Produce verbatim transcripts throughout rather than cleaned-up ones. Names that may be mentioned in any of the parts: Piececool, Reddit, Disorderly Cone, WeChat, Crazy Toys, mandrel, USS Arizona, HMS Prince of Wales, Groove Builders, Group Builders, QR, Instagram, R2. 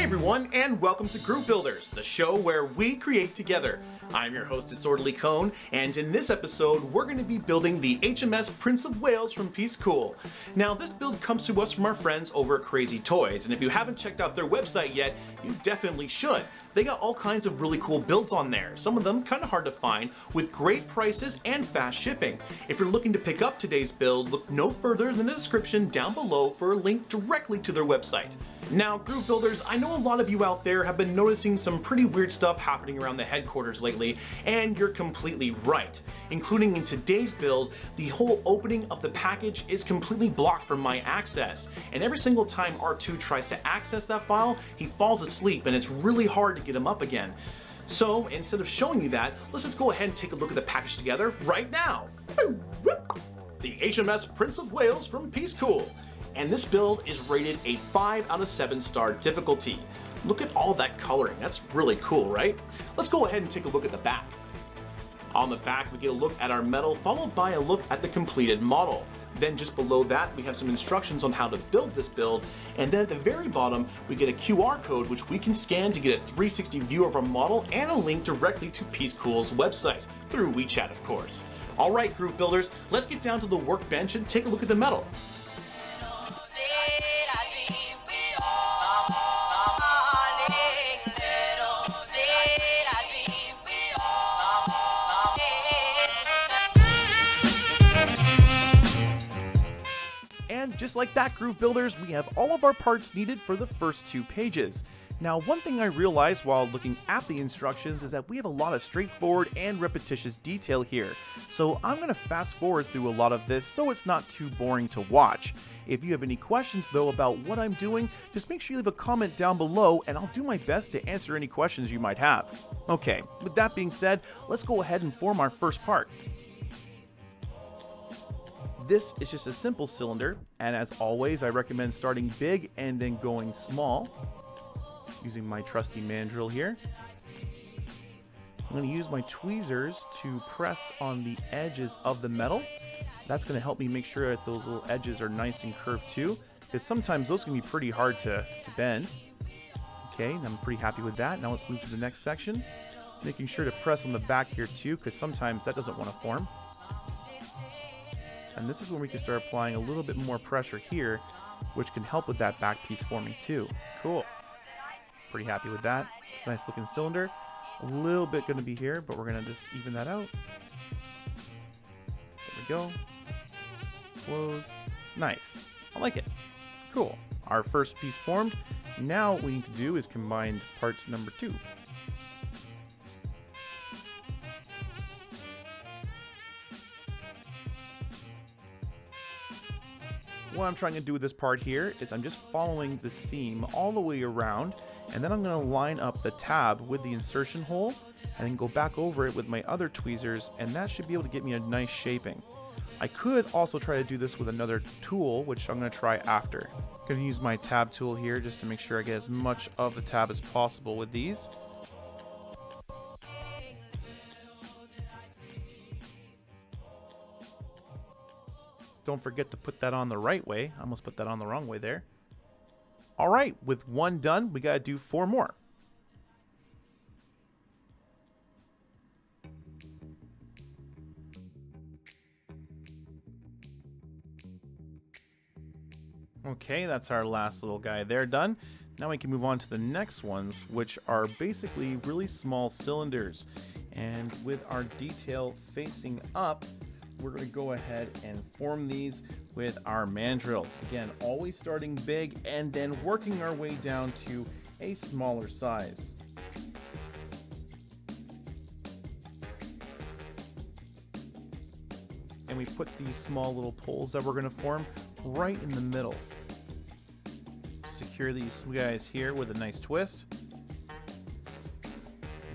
Hey everyone, and welcome to Group Builders, the show where we create together. I'm your host, Disorderly Cone, and in this episode, we're going to be building the H M S Prince of Wales from Piececool. Now, this build comes to us from our friends over at Crazy Toys, and if you haven't checked out their website yet, you definitely should. They got all kinds of really cool builds on there, some of them kind of hard to find, with great prices and fast shipping. If you're looking to pick up today's build, look no further than the description down below for a link directly to their website. Now, Groove Builders, I know a lot of you out there have been noticing some pretty weird stuff happening around the headquarters lately, and you're completely right. Including in today's build, the whole opening of the package is completely blocked from my access, and every single time R two tries to access that file, he falls asleep, and it's really hard to get him up again. So, instead of showing you that, let's just go ahead and take a look at the package together right now. The H M S Prince of Wales from Piececool. And this build is rated a five out of seven star difficulty. Look at all that coloring, that's really cool, right? Let's go ahead and take a look at the back. On the back, we get a look at our metal, followed by a look at the completed model. Then just below that, we have some instructions on how to build this build, and then at the very bottom, we get a Q R code which we can scan to get a three sixty view of our model and a link directly to Piececool's website, through WeChat of course. Alright Groove Builders, let's get down to the workbench and take a look at the metal. And just like that, Groove Builders, we have all of our parts needed for the first two pages. Now, one thing I realized while looking at the instructions is that we have a lot of straightforward and repetitious detail here. So I'm going to fast forward through a lot of this so it's not too boring to watch. If you have any questions though about what I'm doing, just make sure you leave a comment down below and I'll do my best to answer any questions you might have. Okay, with that being said, let's go ahead and form our first part. This is just a simple cylinder, and as always, I recommend starting big and then going small. Using my trusty mandrel here. I'm going to use my tweezers to press on the edges of the metal. That's going to help me make sure that those little edges are nice and curved too, because sometimes those can be pretty hard to, to bend. Okay, I'm pretty happy with that. Now let's move to the next section. Making sure to press on the back here too, because sometimes that doesn't want to form. And this is when we can start applying a little bit more pressure here, which can help with that back piece forming too. Cool. Pretty happy with that. It's a nice looking cylinder. A little bit going to be here, but we're going to just even that out. There we go. Close. Nice. I like it. Cool. Our first piece formed. Now what we need to do is combine parts number two. What I'm trying to do with this part here is I'm just following the seam all the way around, and then I'm going to line up the tab with the insertion hole and then go back over it with my other tweezers, and that should be able to get me a nice shaping. I could also try to do this with another tool, which I'm going to try after. I'm going to use my tab tool here just to make sure I get as much of the tab as possible with these. Don't forget to put that on the right way. I almost put that on the wrong way there. All right, with one done, we got to do four more. Okay, that's our last little guy there done. Now we can move on to the next ones, which are basically really small cylinders. And with our detail facing up, we're going to go ahead and form these with our mandrel. Again, always starting big and then working our way down to a smaller size. And we put these small little poles that we're going to form right in the middle. Secure these guys here with a nice twist.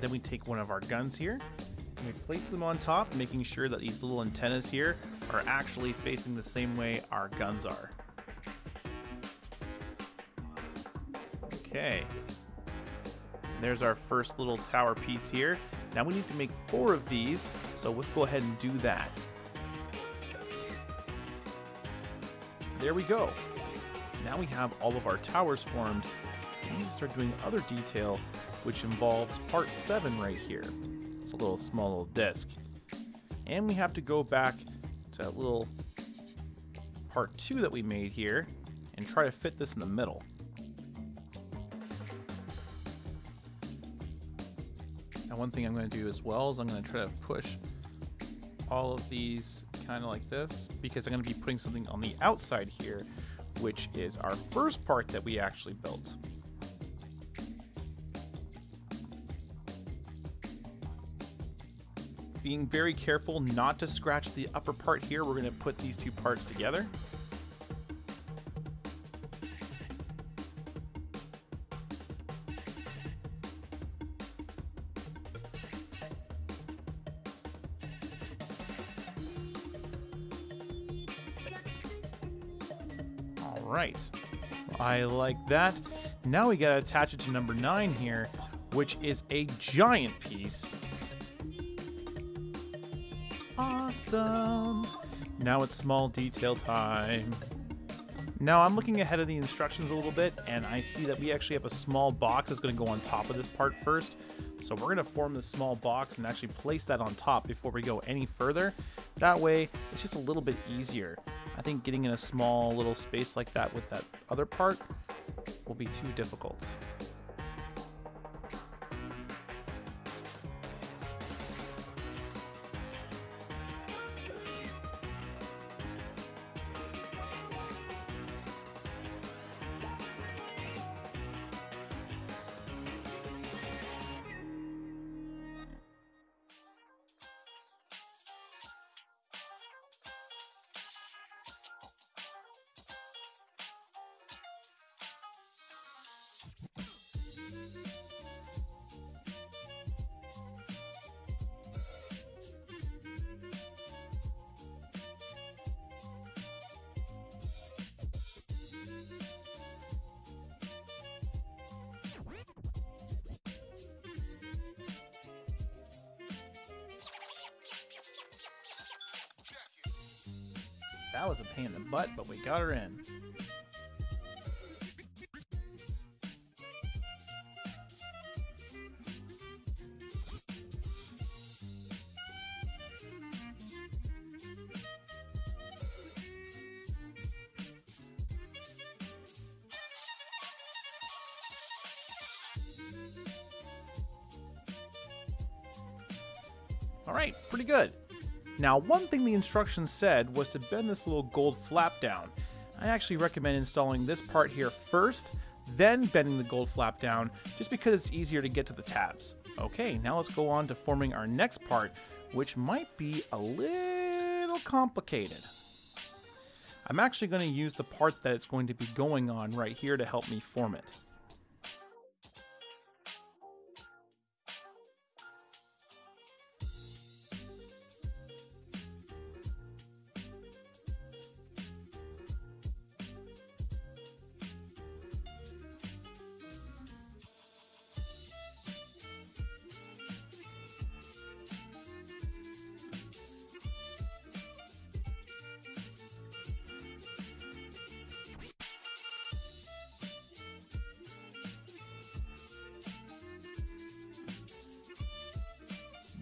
Then we take one of our guns here. We place them on top, making sure that these little antennas here are actually facing the same way our guns are. Okay, there's our first little tower piece here. Now we need to make four of these, so let's go ahead and do that. There we go. Now we have all of our towers formed, and you can start doing other detail, which involves part seven right here. It's a little small little disc. And we have to go back to that little part two that we made here and try to fit this in the middle. Now one thing I'm going to do as well is I'm going to try to push all of these kind of like this, because I'm going to be putting something on the outside here, which is our first part that we actually built. Being very careful not to scratch the upper part here, we're going to put these two parts together. Right, I like that. Now we gotta attach it to number nine here, which is a giant piece. Awesome. Now it's small detail time. Now I'm looking ahead of the instructions a little bit, and I see that we actually have a small box that's gonna go on top of this part first. So we're gonna form the small box and actually place that on top before we go any further. That way, it's just a little bit easier. I think getting in a small little space like that with that other part will be too difficult. That was a pain in the butt, but we got her in. All right, pretty good. Now, one thing the instructions said was to bend this little gold flap down. I actually recommend installing this part here first, then bending the gold flap down, just because it's easier to get to the tabs. Okay, now let's go on to forming our next part, which might be a little complicated. I'm actually going to use the part that it's going to be going on right here to help me form it.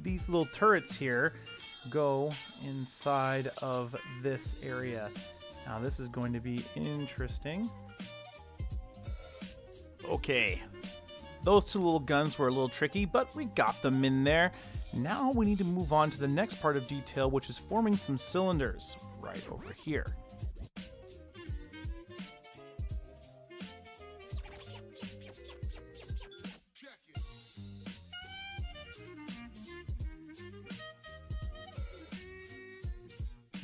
These little turrets here go inside of this area. Now this is going to be interesting. Okay, those two little guns were a little tricky, but we got them in there. Now we need to move on to the next part of detail, which is forming some cylinders right over here.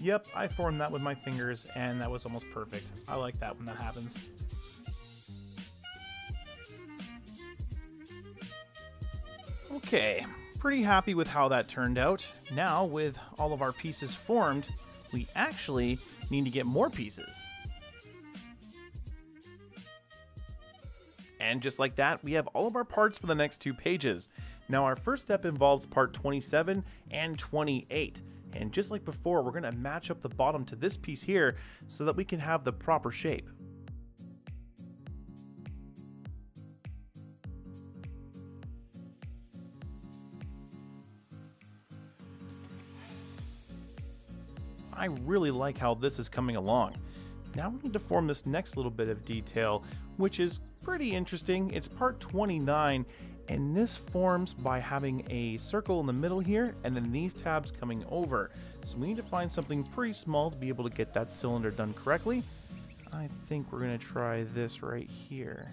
Yep, I formed that with my fingers, and that was almost perfect. I like that when that happens. Okay, pretty happy with how that turned out. Now, with all of our pieces formed, we actually need to get more pieces. And just like that, we have all of our parts for the next two pages. Now, our first step involves part twenty-seven and twenty-eight. And just like before, we're gonna match up the bottom to this piece here so that we can have the proper shape. I really like how this is coming along. Now we need to form this next little bit of detail, which is pretty interesting. It's part twenty-nine, and this forms by having a circle in the middle here and then these tabs coming over. So we need to find something pretty small to be able to get that cylinder done correctly. I think we're gonna try this right here.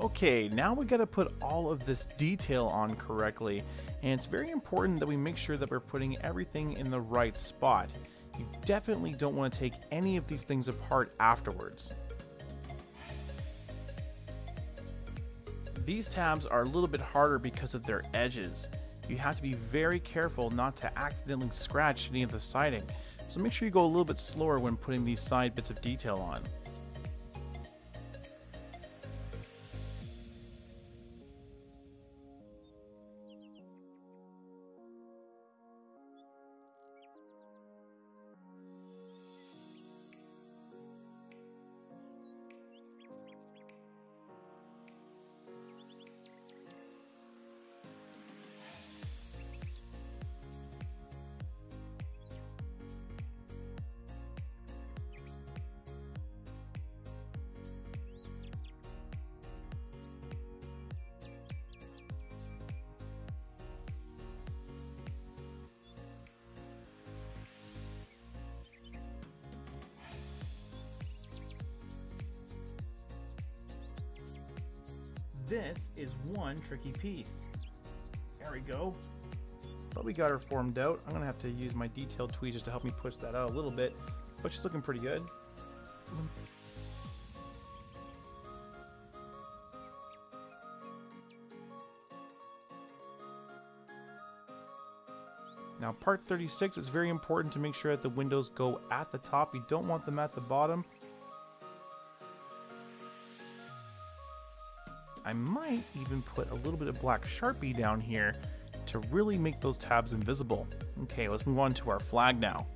Okay, now we gotta put all of this detail on correctly, and it's very important that we make sure that we're putting everything in the right spot. You definitely don't want to take any of these things apart afterwards. These tabs are a little bit harder because of their edges. You have to be very careful not to accidentally scratch any of the siding, so make sure you go a little bit slower when putting these side bits of detail on. This is one tricky piece. There we go. But we got her formed out. I'm gonna have to use my detailed tweezers to help me push that out a little bit, but she's looking pretty good. Now part thirty-six, it's very important to make sure that the windows go at the top. You don't want them at the bottom. I might even put a little bit of black Sharpie down here to really make those tabs invisible. Okay, let's move on to our flag now.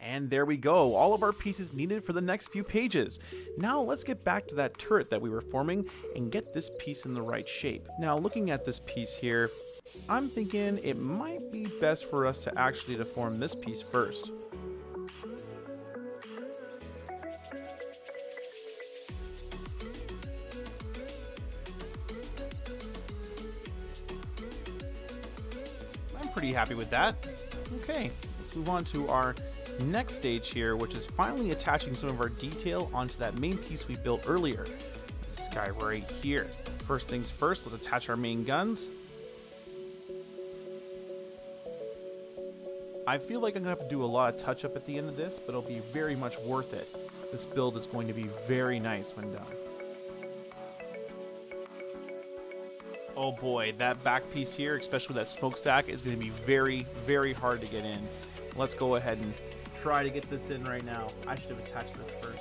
And there we go, all of our pieces needed for the next few pages. Now let's get back to that turret that we were forming and get this piece in the right shape. Now looking at this piece here, I'm thinking it might be best for us to actually deform this piece first. I'm pretty happy with that. Okay, let's move on to our next stage here, which is finally attaching some of our detail onto that main piece we built earlier. This guy right here. First things first, let's attach our main guns. I feel like I'm gonna have to do a lot of touch-up at the end of this, but it'll be very much worth it. This build is going to be very nice when done. Oh boy, that back piece here, especially that smokestack, is gonna be very, very hard to get in. Let's go ahead and try to get this in right now. I should have attached this first.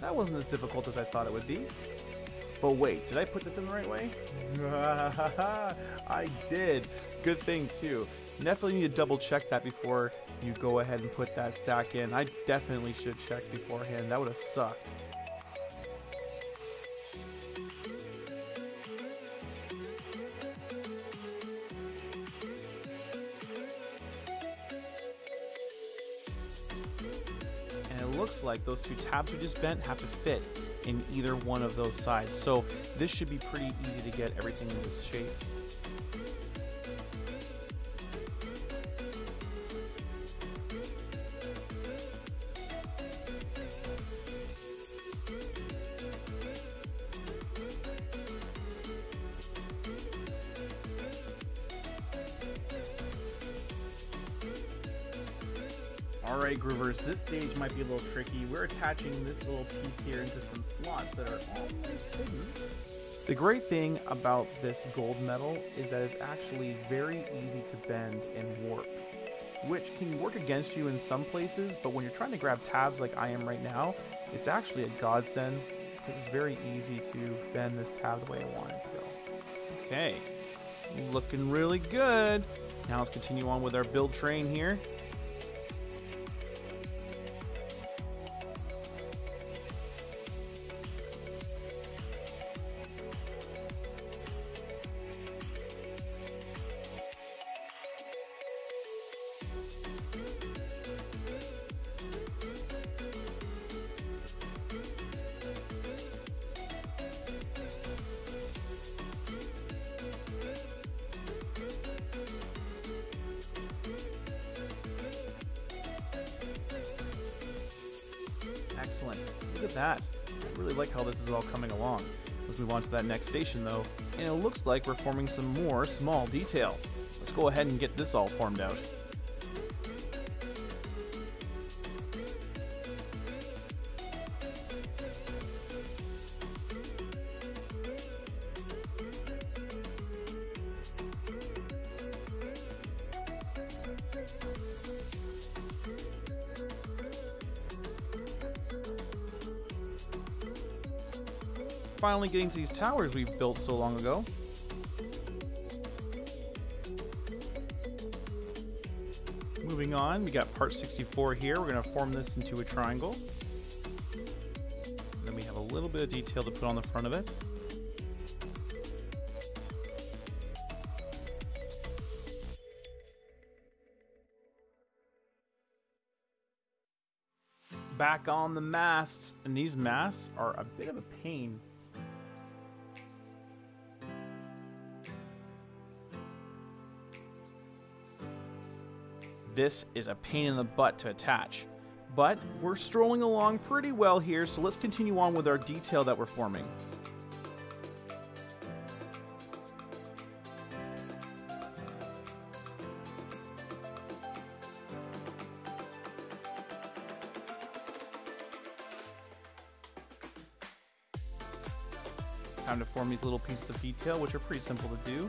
That wasn't as difficult as I thought it would be. But wait, did I put this in the right way? I did. Good thing too. Definitely need to double check that before you go ahead and put that stack in. I definitely should check beforehand. That would have sucked. looks like those two tabs we just bent have to fit in either one of those sides. So this should be pretty easy to get everything in this shape. Alright Groovers, this stage might be a little tricky. We're attaching this little piece here into some slots that are almost hidden. The great thing about this gold metal is that it's actually very easy to bend and warp, which can work against you in some places, but when you're trying to grab tabs like I am right now, it's actually a godsend. It's very easy to bend this tab the way I want it to go. Okay, looking really good. Now let's continue on with our build train here. Excellent. Look at that. I really like how this is all coming along. Let's move on to that next station though, and it looks like we're forming some more small detail. Let's go ahead and get this all formed out. Finally getting to these towers we've built so long ago. Moving on, we got part sixty-four here. We're going to form this into a triangle. And then we have a little bit of detail to put on the front of it. Back on the masts, and these masts are a bit of a pain. This is a pain in the butt to attach, but we're strolling along pretty well here, so let's continue on with our detail that we're forming. Time to form these little pieces of detail, which are pretty simple to do.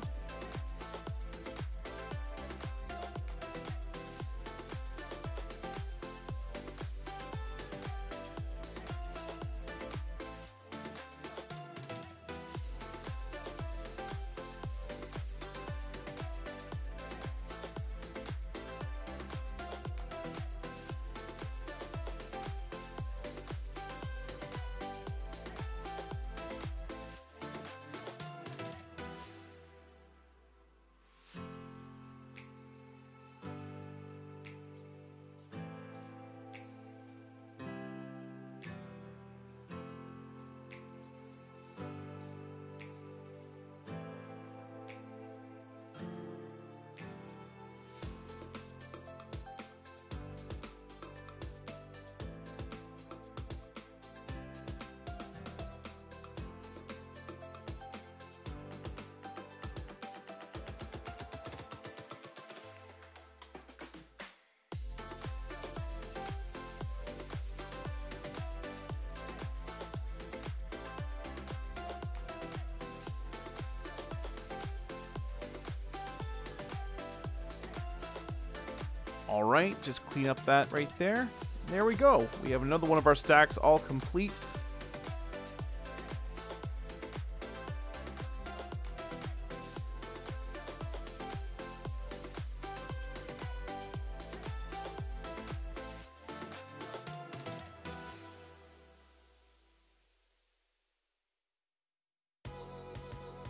All right, just clean up that right there. There we go. We have another one of our stacks all complete.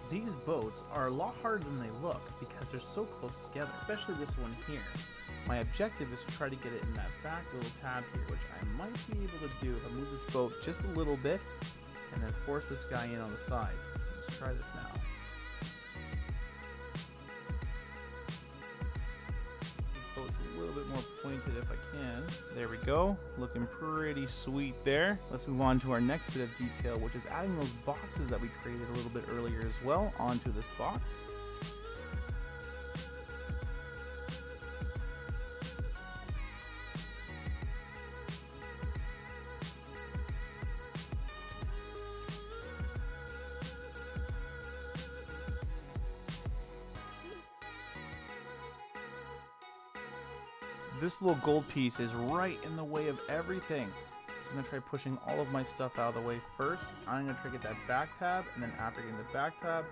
These boats are a lot harder than they look because they're so close together, especially this one here. My objective is to try to get it in that back little tab here, which I might be able to do if I move this boat just a little bit and then force this guy in on the side. Let's try this now. This boat's a little bit more pointed if I can. There we go. Looking pretty sweet there. Let's move on to our next bit of detail, which is adding those boxes that we created a little bit earlier as well onto this box. This little gold piece is right in the way of everything. So I'm gonna try pushing all of my stuff out of the way first. I'm gonna try to get that back tab, and then after getting the back tab,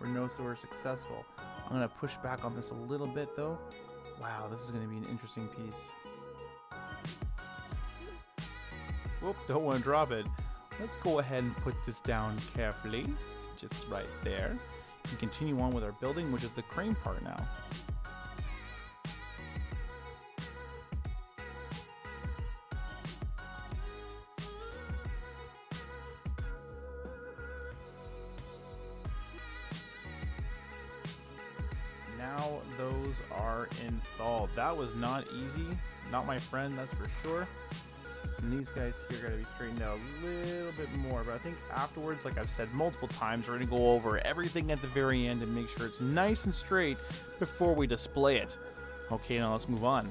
we're no so we're successful. I'm gonna push back on this a little bit though. Wow, this is gonna be an interesting piece. Whoop, don't wanna drop it. Let's go ahead and put this down carefully, just right there, and continue on with our building, which is the crane part now. Now those are installed. That was not easy. Not my friend, that's for sure. And these guys here gotta be straightened out a little bit more, but I think afterwards, like I've said multiple times, we're gonna go over everything at the very end and make sure it's nice and straight before we display it. Okay, now let's move on.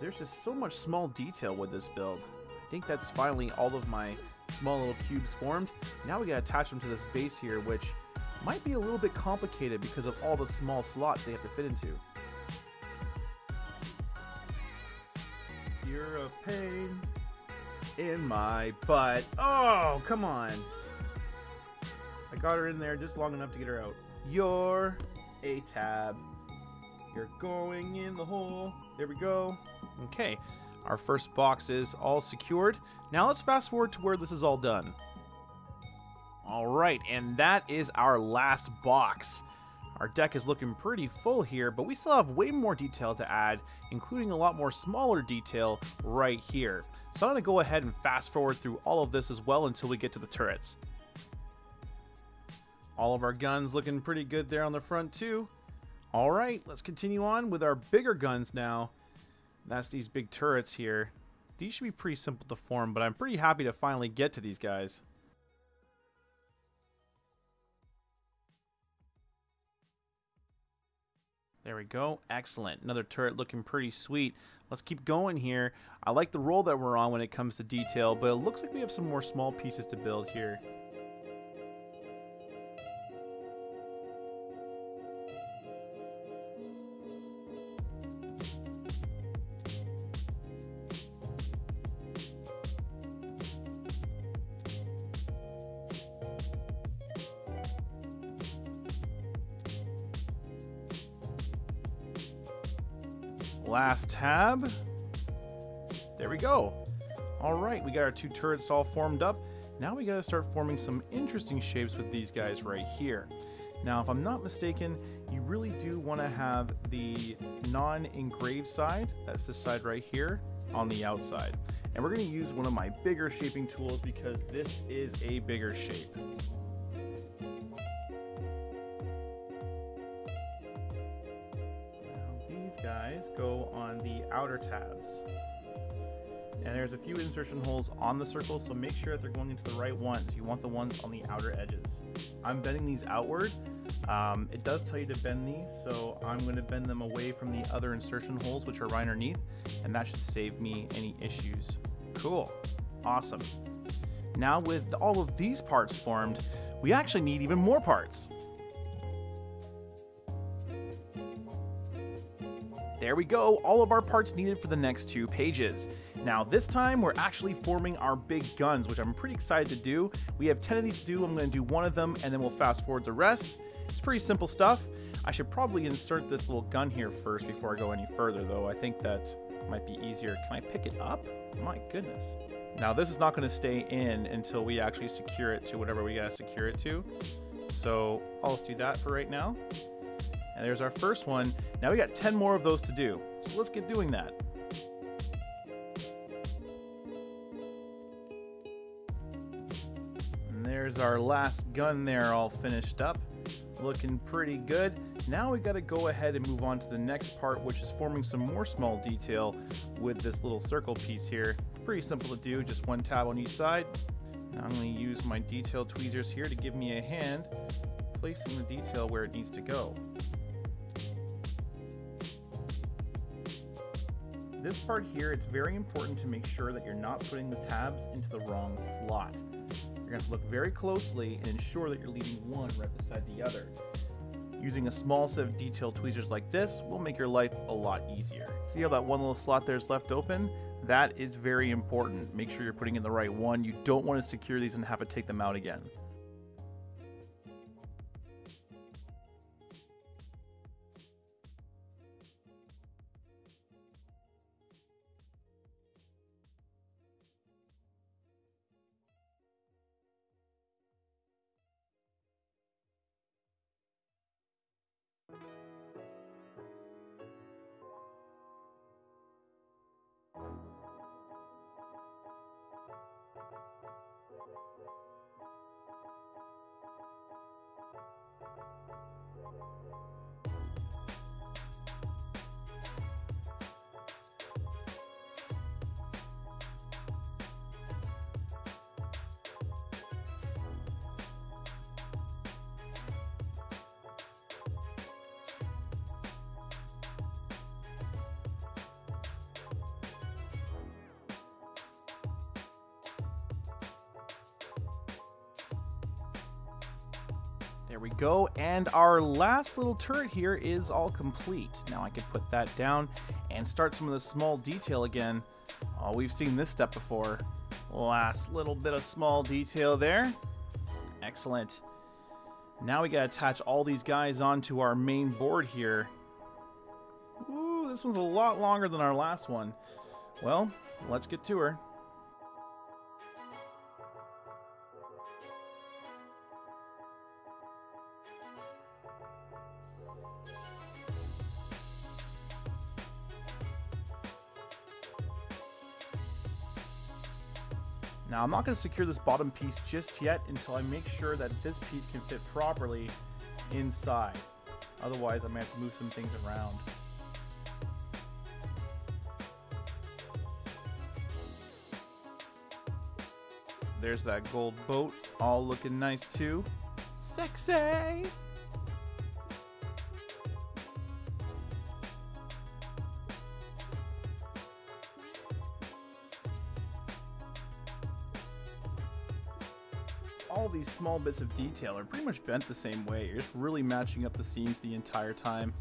There's just so much small detail with this build. I think that's finally all of my small little cubes formed. Now we gotta attach them to this base here, which might be a little bit complicated because of all the small slots they have to fit into. You're a pain in my butt. Oh, come on. I got her in there just long enough to get her out. You're a tab. You're going in the hole. There we go. Okay, our first box is all secured. Now let's fast forward to where this is all done. All right, and that is our last box. Our deck is looking pretty full here, but we still have way more detail to add, including a lot more smaller detail right here. So I'm gonna go ahead and fast forward through all of this as well until we get to the turrets. All of our guns looking pretty good there on the front too. All right, let's continue on with our bigger guns now. That's these big turrets here. These should be pretty simple to form, but I'm pretty happy to finally get to these guys. There we go, excellent. Another turret looking pretty sweet. Let's keep going here. I like the roll that we're on when it comes to detail, but it looks like we have some more small pieces to build here. Last tab. There we go. All right, we got our two turrets all formed up. Now we gotta start forming some interesting shapes with these guys right here. Now, if I'm not mistaken, you really do wanna have the non-engraved side, that's this side right here, on the outside. And we're gonna use one of my bigger shaping tools because this is a bigger shape. Go on the outer tabs, and there's a few insertion holes on the circle, so make sure that they're going into the right ones. You want the ones on the outer edges. I'm bending these outward. Um, it does tell you to bend these, so I'm going to bend them away from the other insertion holes, which are right underneath, and that should save me any issues. Cool, awesome. Now with all of these parts formed, we actually need even more parts. There we go, all of our parts needed for the next two pages. Now this time we're actually forming our big guns, which I'm pretty excited to do. We have ten of these to do. I'm gonna do one of them and then we'll fast forward the rest. It's pretty simple stuff. I should probably insert this little gun here first before I go any further though. I think that might be easier. Can I pick it up? My goodness. Now this is not gonna stay in until we actually secure it to whatever we gotta secure it to. So I'll just do that for right now. And there's our first one. Now we got ten more of those to do. So let's get doing that. And there's our last gun there all finished up. Looking pretty good. Now we gotta go ahead and move on to the next part, which is forming some more small detail with this little circle piece here. Pretty simple to do, just one tab on each side. Now I'm gonna use my detail tweezers here to give me a hand, placing the detail where it needs to go. This part here, it's very important to make sure that you're not putting the tabs into the wrong slot. You're going to have to look very closely and ensure that you're leaving one right beside the other. Using a small set of detail tweezers like this will make your life a lot easier. See how that one little slot there is left open? That is very important. Make sure you're putting in the right one. You don't want to secure these and have to take them out again. There we go, and our last little turret here is all complete. Now I can put that down and start some of the small detail again. Oh, we've seen this step before. Last little bit of small detail there. Excellent. Now we gotta attach all these guys onto our main board here. Ooh, this one's a lot longer than our last one. Well, let's get to her. Now I'm not going to secure this bottom piece just yet until I make sure that this piece can fit properly inside. Otherwise I may have to move some things around. There's that gold boat, all looking nice too. Sexy! All these small bits of detail are pretty much bent the same way. You're just really matching up the seams the entire time.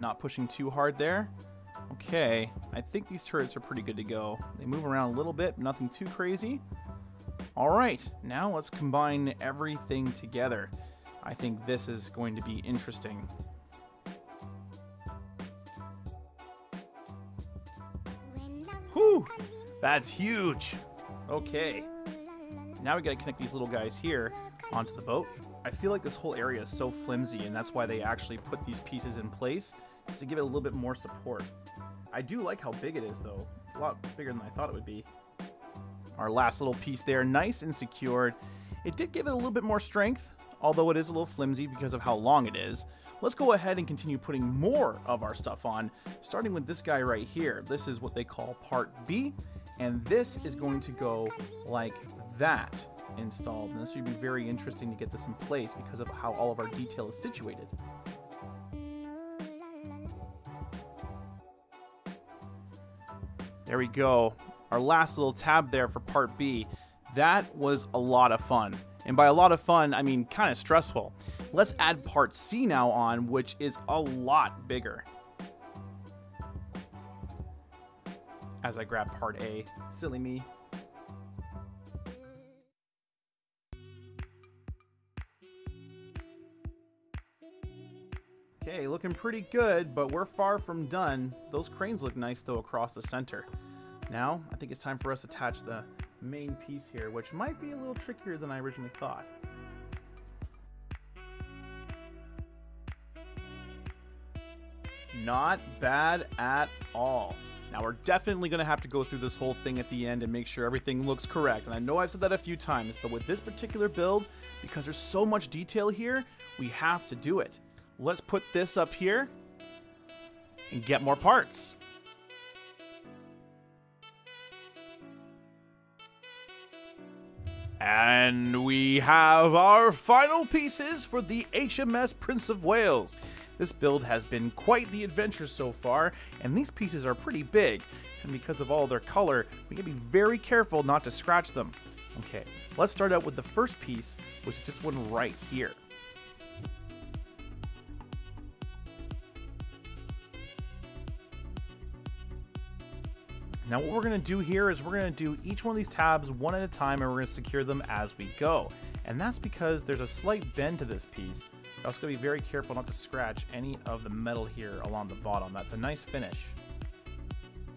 Not pushing too hard there. Okay, I think these turrets are pretty good to go. They move around a little bit, nothing too crazy. All right, now let's combine everything together. I think this is going to be interesting. Whew, that's huge. Okay, now we gotta connect these little guys here onto the boat. I feel like this whole area is so flimsy, and that's why they actually put these pieces in place, just to give it a little bit more support. I do like how big it is though. It's a lot bigger than I thought it would be. Our last little piece there, nice and secured. It did give it a little bit more strength, although it is a little flimsy because of how long it is. Let's go ahead and continue putting more of our stuff on, starting with this guy right here. This is what they call part B, and this is going to go like that installed. And this would be very interesting to get this in place because of how all of our detail is situated. There we go. Our last little tab there for part B. That was a lot of fun. And by a lot of fun, I mean kind of stressful. Let's add part C now on, which is a lot bigger. As I grab part A, silly me. Okay, looking pretty good, but we're far from done. Those cranes look nice though across the center. Now, I think it's time for us to attach the main piece here, which might be a little trickier than I originally thought. Not bad at all. Now we're definitely gonna have to go through this whole thing at the end and make sure everything looks correct. And I know I've said that a few times, but with this particular build, because there's so much detail here, we have to do it. Let's put this up here and get more parts. And we have our final pieces for the H M S Prince of Wales. This build has been quite the adventure so far, and these pieces are pretty big, and because of all their color, we gotta be very careful not to scratch them. Okay, let's start out with the first piece, which is this one right here. Now what we're gonna do here is we're gonna do each one of these tabs one at a time, and we're gonna secure them as we go. And that's because there's a slight bend to this piece. We're also gonna be very careful not to scratch any of the metal here along the bottom. That's a nice finish.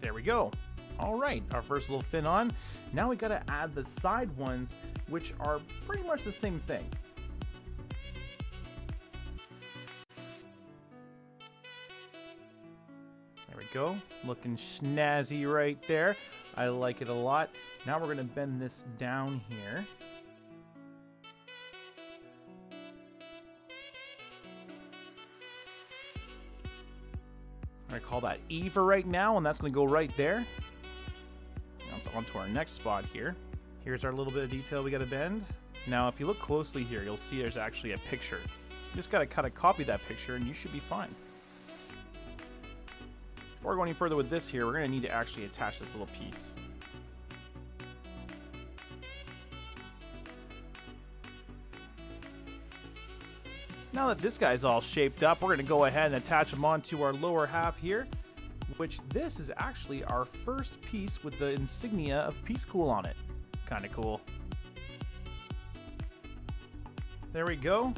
There we go. All right, our first little fin on. Now we gotta add the side ones, which are pretty much the same thing. Go. Looking snazzy right there. I like it a lot. Now we're going to bend this down here. I'm going to call that E for right now, and that's going to go right there. Now it's on to our next spot here. Here's our little bit of detail we got to bend. Now if you look closely here, you'll see there's actually a picture. You just got to kind of copy that picture and you should be fine. Before going any further with this here, we're going to need to actually attach this little piece. Now that this guy's all shaped up, we're going to go ahead and attach them onto our lower half here, which this is actually our first piece with the insignia of Piececool on it. Kind of cool. There we go.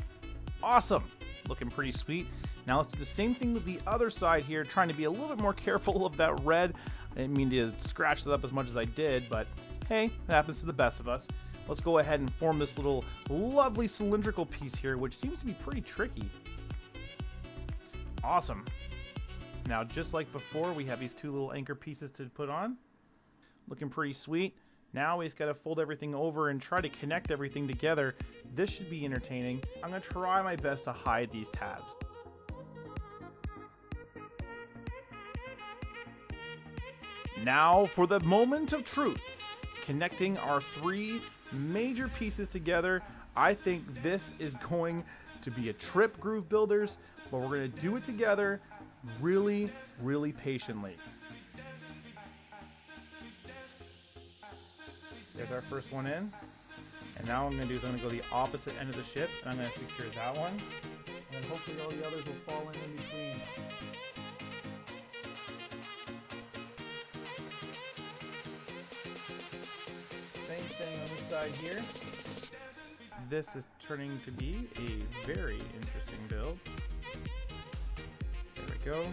Awesome. Looking pretty sweet. Now let's do the same thing with the other side here, trying to be a little bit more careful of that red. I didn't mean to scratch it up as much as I did, but hey, it happens to the best of us. Let's go ahead and form this little lovely cylindrical piece here, which seems to be pretty tricky. Awesome. Now, just like before, we have these two little anchor pieces to put on. Looking pretty sweet. Now we just gotta fold everything over and try to connect everything together. This should be entertaining. I'm gonna try my best to hide these tabs. Now for the moment of truth, connecting our three major pieces together. I think this is going to be a trip, Groove Builders, but we're going to do it together really, really patiently. There's our first one in. And now what I'm going to do is I'm going to go the opposite end of the ship, and I'm going to secure that one. And hopefully all the others will fall in in between. side here. This is turning to be a very interesting build. There we go.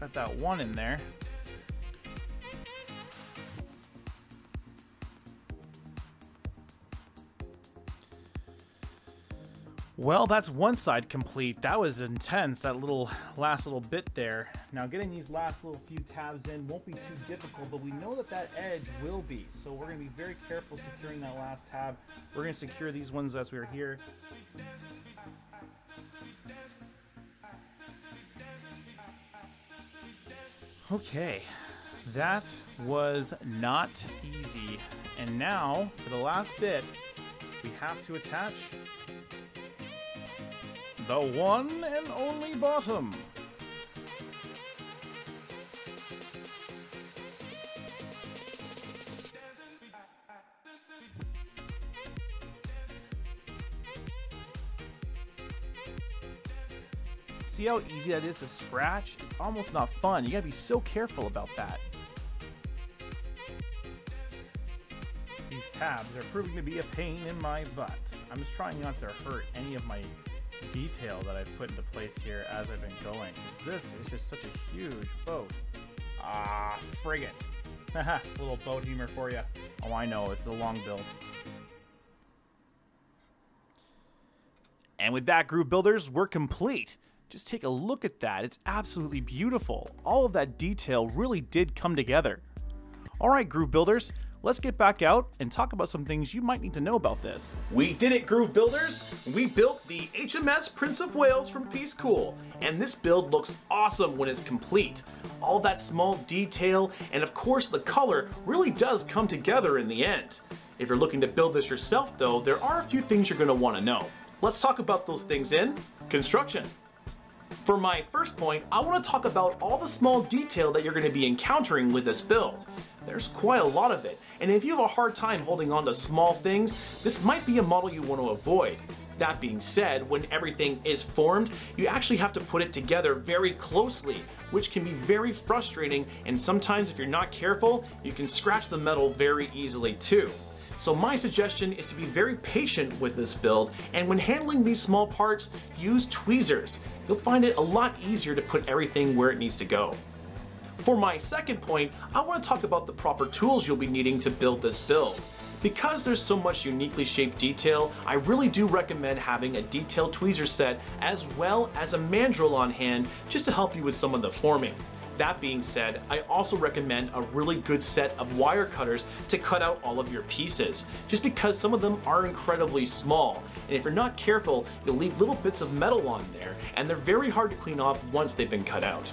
Got that one in there. Well, that's one side complete. That was intense, that little last little bit there. Now getting these last little few tabs in won't be too difficult, but we know that that edge will be. So we're gonna be very careful securing that last tab. We're gonna secure these ones as we were here. Okay, that was not easy. And now, for the last bit, we have to attach the one and only bottom. See how easy that is to scratch? It's almost not fun. You gotta be so careful about that. These tabs are proving to be a pain in my butt. I'm just trying not to hurt any of my detail that I've put into place here as I've been going. This is just such a huge boat. Ah, frig it. Haha, little boat humor for you. Oh, I know, it's a long build. And with that, Groove Builders, we're complete. Just take a look at that. It's absolutely beautiful. All of that detail really did come together. All right, Groove Builders, let's get back out and talk about some things you might need to know about this. We did it, Groove Builders. We built the H M S Prince of Wales from Piececool, and this build looks awesome when it's complete. All that small detail and of course the color really does come together in the end. If you're looking to build this yourself though, there are a few things you're gonna wanna know. Let's talk about those things in construction. For my first point, I wanna talk about all the small detail that you're gonna be encountering with this build. There's quite a lot of it, and if you have a hard time holding on to small things, this might be a model you want to avoid. That being said, when everything is formed, you actually have to put it together very closely, which can be very frustrating, and sometimes if you're not careful, you can scratch the metal very easily too. So my suggestion is to be very patient with this build, and when handling these small parts, use tweezers. You'll find it a lot easier to put everything where it needs to go. For my second point, I want to talk about the proper tools you'll be needing to build this build. Because there's so much uniquely shaped detail, I really do recommend having a detailed tweezer set as well as a mandrel on hand just to help you with some of the forming. That being said, I also recommend a really good set of wire cutters to cut out all of your pieces, just because some of them are incredibly small, and if you're not careful, you'll leave little bits of metal on there, and they're very hard to clean off once they've been cut out.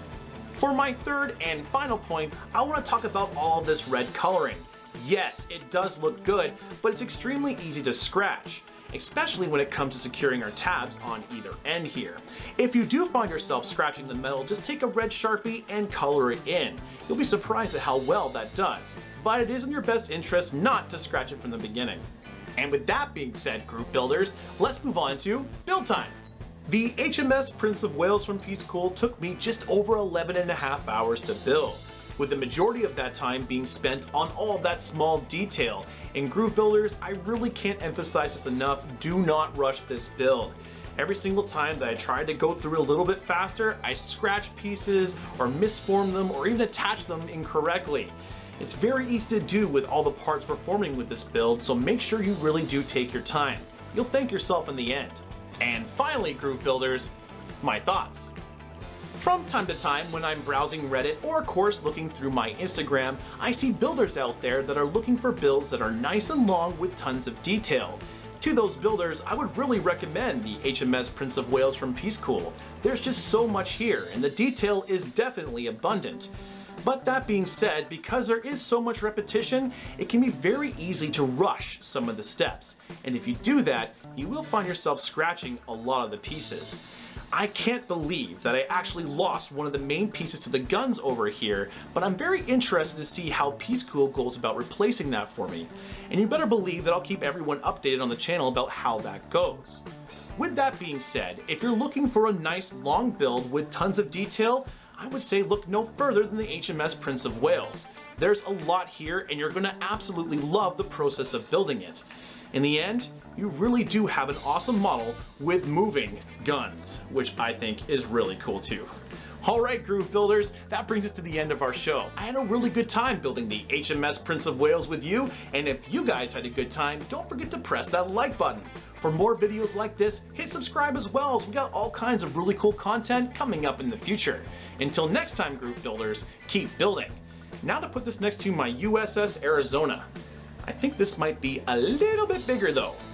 For my third and final point, I want to talk about all this red coloring. Yes, it does look good, but it's extremely easy to scratch, especially when it comes to securing our tabs on either end here. If you do find yourself scratching the metal, just take a red Sharpie and color it in. You'll be surprised at how well that does, but it is in your best interest not to scratch it from the beginning. And with that being said, Groove Builders, let's move on to build time. The H M S Prince of Wales from Piececool took me just over eleven and a half hours to build, with the majority of that time being spent on all that small detail. And Groove Builders, I really can't emphasize this enough, do not rush this build. Every single time that I tried to go through a little bit faster, I scratched pieces or misformed them or even attached them incorrectly. It's very easy to do with all the parts we're forming with this build, so make sure you really do take your time. You'll thank yourself in the end. And finally, Groove Builders, my thoughts. From time to time when I'm browsing Reddit or of course looking through my Instagram, I see builders out there that are looking for builds that are nice and long with tons of detail. To those builders, I would really recommend the H M S Prince of Wales from Piececool. There's just so much here and the detail is definitely abundant. But that being said, because there is so much repetition, it can be very easy to rush some of the steps. And if you do that, you will find yourself scratching a lot of the pieces. I can't believe that I actually lost one of the main pieces to the guns over here, but I'm very interested to see how Piececool goes about replacing that for me. And you better believe that I'll keep everyone updated on the channel about how that goes. With that being said, if you're looking for a nice long build with tons of detail, I would say look no further than the H M S Prince of Wales. There's a lot here and you're gonna absolutely love the process of building it. In the end, you really do have an awesome model with moving guns, which I think is really cool too. All right, Groove Builders, that brings us to the end of our show. I had a really good time building the H M S Prince of Wales with you, and if you guys had a good time, don't forget to press that like button. For more videos like this, hit subscribe as well, as we got all kinds of really cool content coming up in the future. Until next time, Groove Builders, keep building. Now to put this next to my U S S Arizona. I think this might be a little bit bigger though.